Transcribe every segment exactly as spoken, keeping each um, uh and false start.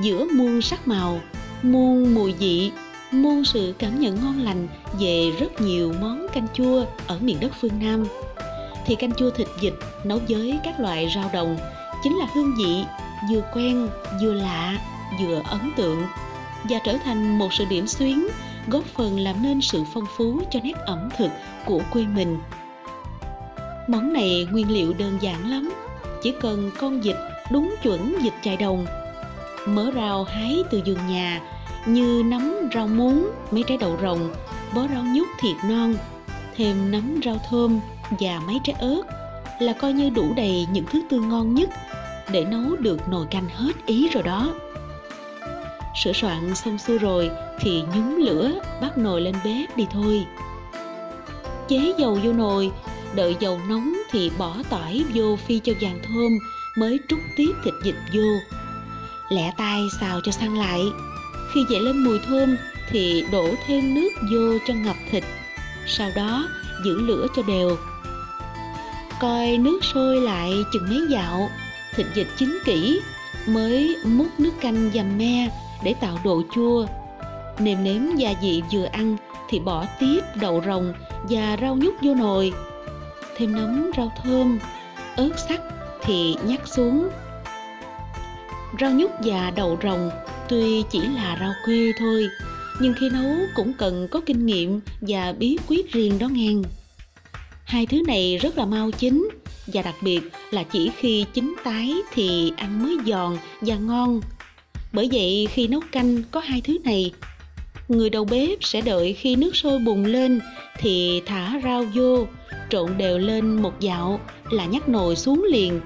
giữa muôn sắc màu, muôn mùi vị, muôn sự cảm nhận ngon lành về rất nhiều món canh chua ở miền đất phương Nam. Thì canh chua thịt vịt nấu với các loại rau đồng chính là hương vị vừa quen, vừa lạ, vừa ấn tượng và trở thành một sự điểm xuyến, góp phần làm nên sự phong phú cho nét ẩm thực của quê mình. Món này nguyên liệu đơn giản lắm, chỉ cần con vịt đúng chuẩn vịt chài đồng, mớ rau hái từ vườn nhà như nấm rau muống, mấy trái đậu rồng, bó rau nhút thiệt non, thêm nấm rau thơm và mấy trái ớt là coi như đủ đầy những thứ tươi ngon nhất để nấu được nồi canh hết ý rồi đó. Sửa soạn xong xuôi rồi thì nhúm lửa bắt nồi lên bếp đi thôi. Chế dầu vô nồi, đợi dầu nóng thì bỏ tỏi vô phi cho vàng thơm mới trút tiếp thịt vịt vô. Lẹ tay xào cho săn lại, khi dậy lên mùi thơm thì đổ thêm nước vô cho ngập thịt, sau đó giữ lửa cho đều. Coi nước sôi lại chừng mấy dạo, thịt vịt chín kỹ mới múc nước canh dầm me để tạo độ chua. Nêm nếm gia vị vừa ăn thì bỏ tiếp đậu rồng và rau nhút vô nồi, thêm nấm rau thơm, ớt sắc thì nhắc xuống. Rau nhút và đậu rồng tuy chỉ là rau quê thôi, nhưng khi nấu cũng cần có kinh nghiệm và bí quyết riêng đó ngang. Hai thứ này rất là mau chín, và đặc biệt là chỉ khi chín tái thì ăn mới giòn và ngon. Bởi vậy khi nấu canh có hai thứ này, người đầu bếp sẽ đợi khi nước sôi bùng lên thì thả rau vô, trộn đều lên một dạo là nhắc nồi xuống liền.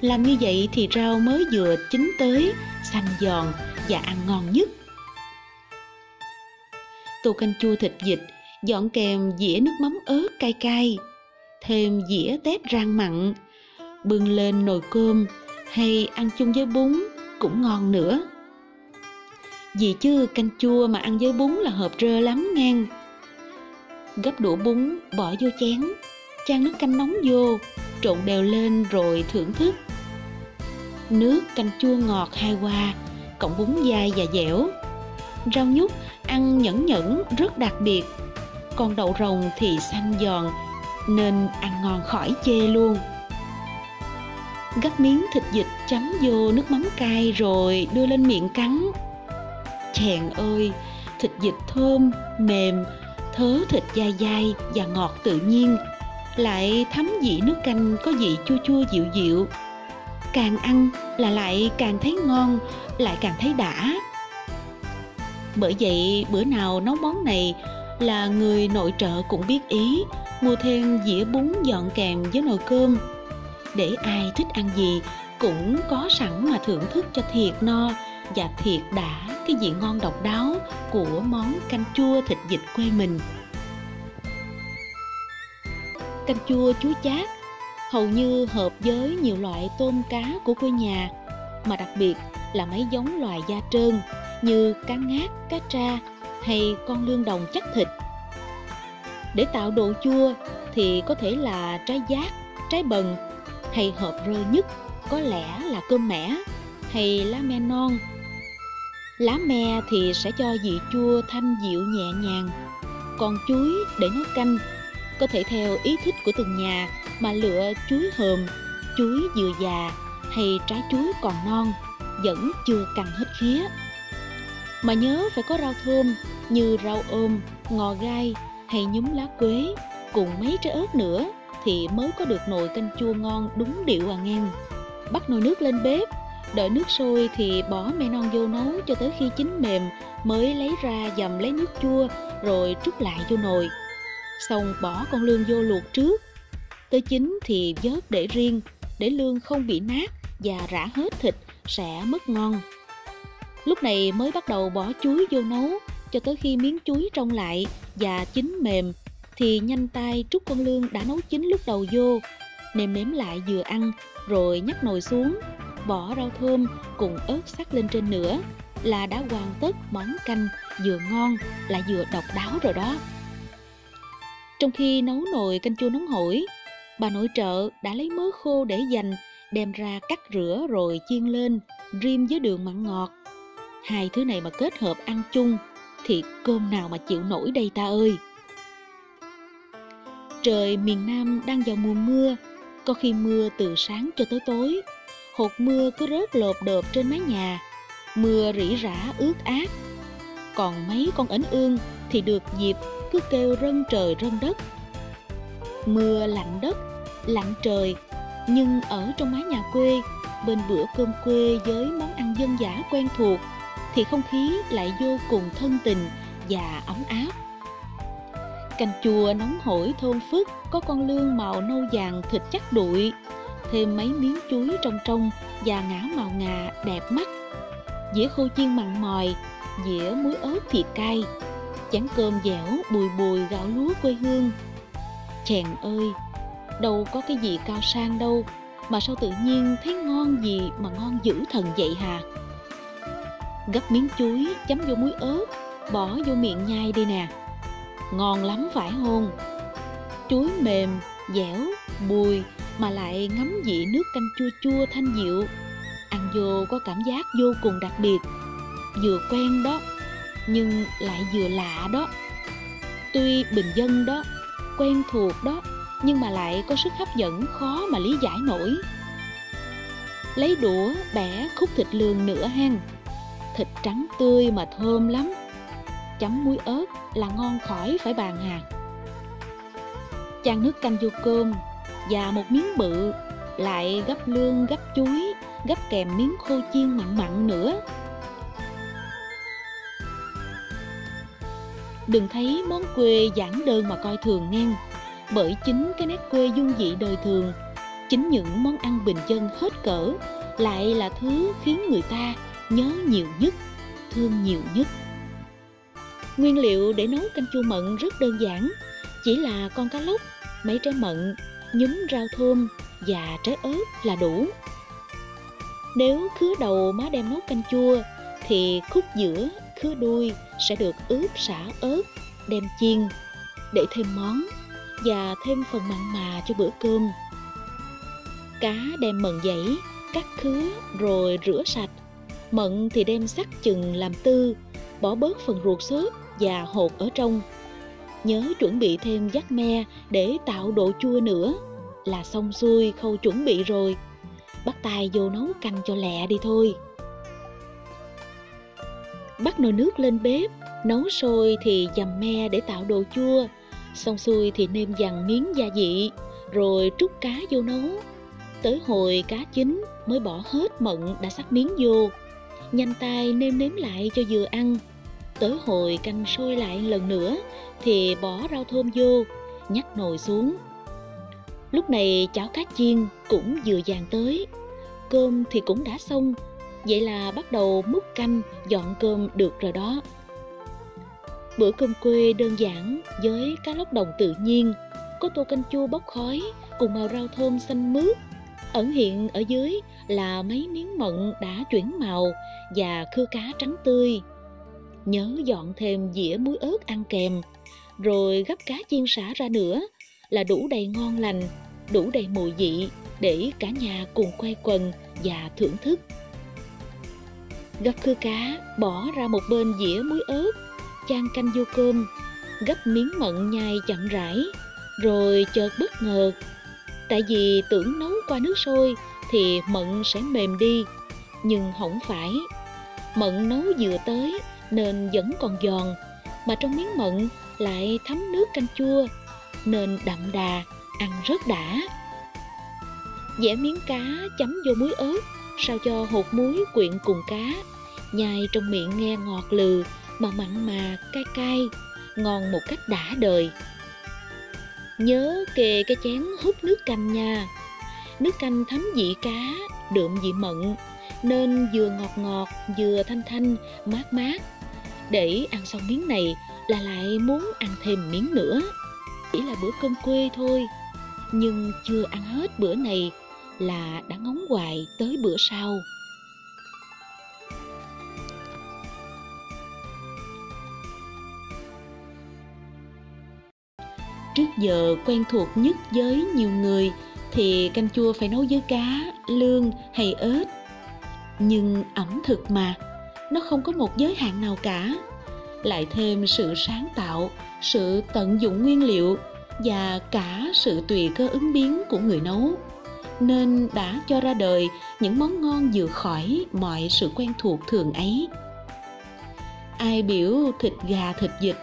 Làm như vậy thì rau mới vừa chín tới, xanh giòn và ăn ngon nhất. Tô canh chua thịt vịt dọn kèm dĩa nước mắm ớt cay cay, thêm dĩa tép rang mặn, bưng lên nồi cơm hay ăn chung với bún cũng ngon nữa. Vì chứ canh chua mà ăn với bún là hợp rơ lắm ngang. Gấp đũa bún bỏ vô chén, chan nước canh nóng vô, trộn đều lên rồi thưởng thức. Nước canh chua ngọt hai qua, cộng bún dai và dẻo. Rau nhút ăn nhẫn nhẫn rất đặc biệt, còn đậu rồng thì xanh giòn nên ăn ngon khỏi chê luôn. Gắp miếng thịt vịt chấm vô nước mắm cay rồi đưa lên miệng cắn. Chèn ơi, thịt vịt thơm, mềm, thớ thịt dai dai và ngọt tự nhiên, lại thấm vị nước canh có vị chua chua dịu dịu. Càng ăn là lại càng thấy ngon, lại càng thấy đã. Bởi vậy bữa nào nấu món này là người nội trợ cũng biết ý, mua thêm dĩa bún dọn kèm với nồi cơm, để ai thích ăn gì cũng có sẵn mà thưởng thức cho thiệt no và thiệt đã cái vị ngon độc đáo của món canh chua thịt vịt quê mình. Canh chua chuối chát hầu như hợp với nhiều loại tôm cá của quê nhà, mà đặc biệt là mấy giống loài da trơn như cá ngát, cá tra hay con lương đồng chắc thịt. Để tạo độ chua thì có thể là trái giác, trái bần, hay hợp rơ nhất có lẽ là cơm mẻ hay lá me non. Lá me thì sẽ cho vị chua thanh dịu nhẹ nhàng, còn chuối để nấu canh có thể theo ý thích của từng nhà mà lựa chuối hờm, chuối vừa già hay trái chuối còn non, vẫn chưa căng hết khía. Mà nhớ phải có rau thơm như rau ôm, ngò gai hay nhúm lá quế cùng mấy trái ớt nữa thì mới có được nồi canh chua ngon đúng điệu à ngang. Bắt nồi nước lên bếp, đợi nước sôi thì bỏ me non vô nấu cho tới khi chín mềm mới lấy ra dầm lấy nước chua rồi trút lại vô nồi. Xong bỏ con lương vô luộc trước, tới chín thì vớt để riêng, để lương không bị nát và rã hết thịt sẽ mất ngon. Lúc này mới bắt đầu bỏ chuối vô nấu cho tới khi miếng chuối trong lại và chín mềm thì nhanh tay trút con lương đã nấu chín lúc đầu vô, nêm nếm lại vừa ăn rồi nhấc nồi xuống, bỏ rau thơm cùng ớt sắc lên trên nữa là đã hoàn tất món canh vừa ngon lại vừa độc đáo rồi đó. Trong khi nấu nồi canh chua nóng hổi, bà nội trợ đã lấy mớ khô để dành đem ra cắt rửa rồi chiên lên, rim với đường mặn ngọt. Hai thứ này mà kết hợp ăn chung thì cơm nào mà chịu nổi đây ta ơi. Trời miền Nam đang vào mùa mưa, có khi mưa từ sáng cho tới tối. Hột mưa cứ rớt lộp độp trên mái nhà, mưa rỉ rả ướt át. Còn mấy con ếnh ương thì được dịp cứ kêu rân trời rân đất. Mưa lạnh đất, lạnh trời, nhưng ở trong mái nhà quê, bên bữa cơm quê với món ăn dân dã quen thuộc, thì không khí lại vô cùng thân tình và ấm áp. Canh chua nóng hổi thơm phức, có con lươn màu nâu vàng thịt chắc đụi, thêm mấy miếng chuối trong trong và ngả màu ngà đẹp mắt, dĩa khô chiên mặn mòi, dĩa muối ớt thịt cay, chén cơm dẻo bùi bùi gạo lúa quê hương. Chèn ơi, đâu có cái gì cao sang đâu, mà sao tự nhiên thấy ngon gì mà ngon dữ thần vậy hà. Gấp miếng chuối chấm vô muối ớt, bỏ vô miệng nhai đi nè, ngon lắm phải không? Chuối mềm, dẻo, bùi mà lại ngấm vị nước canh chua chua thanh dịu, ăn vô có cảm giác vô cùng đặc biệt, vừa quen đó, nhưng lại vừa lạ đó. Tuy bình dân đó, quen thuộc đó, nhưng mà lại có sức hấp dẫn khó mà lý giải nổi. Lấy đũa bẻ khúc thịt lươn nửa hang, thịt trắng tươi mà thơm lắm, chấm muối ớt là ngon khỏi phải bàn hà. Chan nước canh vô cơm và một miếng bự, lại gấp lương, gấp chuối, gấp kèm miếng khô chiên mặn mặn nữa. Đừng thấy món quê giản đơn mà coi thường ngang, bởi chính cái nét quê dung dị đời thường, chính những món ăn bình dân hết cỡ lại là thứ khiến người ta nhớ nhiều nhất, thương nhiều nhất. Nguyên liệu để nấu canh chua mận rất đơn giản, chỉ là con cá lóc, mấy trái mận, nhúm rau thơm và trái ớt là đủ. Nếu khứa đầu má đem nấu canh chua thì khúc giữa, khứa đuôi sẽ được ướp sả ớt, đem chiên để thêm món và thêm phần mặn mà cho bữa cơm. Cá đem mận dãy, cắt khứa rồi rửa sạch. Mận thì đem sắc chừng làm tư, bỏ bớt phần ruột xốp và hột ở trong. Nhớ chuẩn bị thêm giác me để tạo độ chua nữa là xong xuôi khâu chuẩn bị rồi. Bắt tay vô nấu canh cho lẹ đi thôi. Bắt nồi nước lên bếp, nấu sôi thì dầm me để tạo độ chua. Xong xuôi thì nêm dằn miếng gia vị, rồi trút cá vô nấu. Tới hồi cá chín mới bỏ hết mận đã sắc miếng vô. Nhanh tay nêm nếm lại cho vừa ăn. Tới hồi canh sôi lại lần nữa thì bỏ rau thơm vô, nhắc nồi xuống. Lúc này chảo cá chiên cũng vừa vàng tới, cơm thì cũng đã xong. Vậy là bắt đầu múc canh, dọn cơm được rồi đó. Bữa cơm quê đơn giản với cá lóc đồng tự nhiên, có tô canh chua bốc khói cùng màu rau thơm xanh mướt. Ẩn hiện ở dưới là mấy miếng mận đã chuyển màu và khưa cá trắng tươi. Nhớ dọn thêm dĩa muối ớt ăn kèm, rồi gấp cá chiên sả ra nữa là đủ đầy ngon lành, đủ đầy mùi vị để cả nhà cùng quây quần và thưởng thức. Gấp khưa cá, bỏ ra một bên dĩa muối ớt, chan canh vô cơm, gấp miếng mận nhai chậm rãi, rồi chợt bất ngờ. Tại vì tưởng nấu qua nước sôi thì mận sẽ mềm đi, nhưng không phải. Mận nấu vừa tới nên vẫn còn giòn, mà trong miếng mận lại thấm nước canh chua, nên đậm đà, ăn rất đã. Vẽ miếng cá chấm vô muối ớt, sao cho hột muối quyện cùng cá, nhai trong miệng nghe ngọt lừ mà mặn mà cay cay, ngon một cách đã đời. Nhớ kê cái chén húp nước canh nha. Nước canh thấm vị cá, đượm vị mận, nên vừa ngọt ngọt, vừa thanh thanh, mát mát. Để ăn xong miếng này là lại muốn ăn thêm miếng nữa. Chỉ là bữa cơm quê thôi, nhưng chưa ăn hết bữa này là đã ngóng hoài tới bữa sau. Trước giờ quen thuộc nhất với nhiều người thì canh chua phải nấu với cá, lương hay ớt. Nhưng ẩm thực mà, nó không có một giới hạn nào cả. Lại thêm sự sáng tạo, sự tận dụng nguyên liệu và cả sự tùy cơ ứng biến của người nấu, nên đã cho ra đời những món ngon vượt khỏi mọi sự quen thuộc thường ấy. Ai biểu thịt gà, thịt vịt,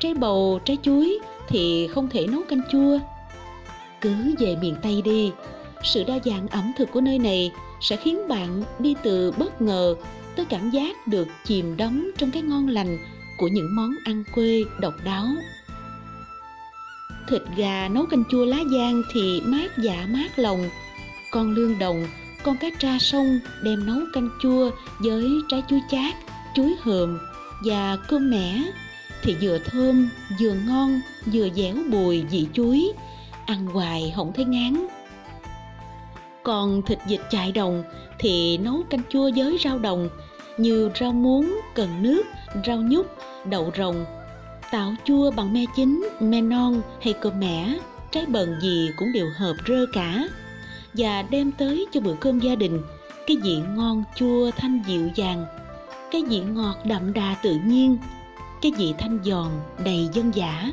trái bầu, trái chuối thì không thể nấu canh chua. Cứ về miền Tây đi, sự đa dạng ẩm thực của nơi này sẽ khiến bạn đi từ bất ngờ tới cảm giác được chìm đắm trong cái ngon lành của những món ăn quê độc đáo. Thịt gà nấu canh chua lá giang thì mát dạ mát lòng. Con lương đồng, con cá tra sông đem nấu canh chua với trái chuối chát, chuối hờm và cơm mẻ thì vừa thơm, vừa ngon, vừa dẻo bùi vị chuối, ăn hoài không thấy ngán. Còn thịt vịt chạy đồng thì nấu canh chua với rau đồng như rau muống, cần nước, rau nhút, đậu rồng, tạo chua bằng me chín, me non hay cơm mẻ, trái bần gì cũng đều hợp rơ cả, và đem tới cho bữa cơm gia đình cái vị ngon chua thanh dịu dàng, cái vị ngọt đậm đà tự nhiên, cái vị thanh giòn đầy dân dã.